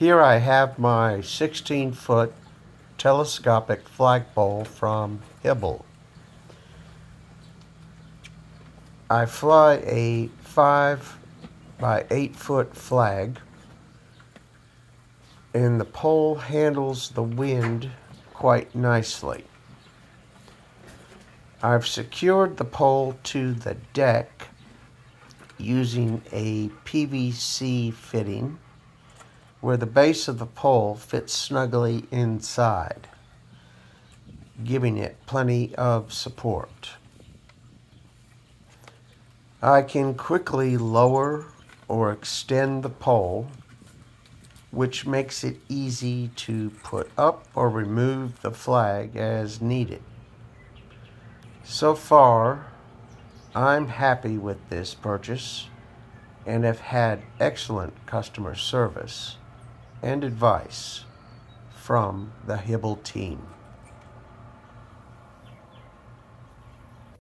Here I have my 16-foot telescopic flagpole from Hubble. I fly a 5 by 8 foot flag, and the pole handles the wind quite nicely. I've secured the pole to the deck using a PVC fitting where the base of the pole fits snugly inside, giving it plenty of support. I can quickly lower or extend the pole, which makes it easy to put up or remove the flag as needed. So far, I'm happy with this purchase and have had excellent customer service and advice from the Hubble team.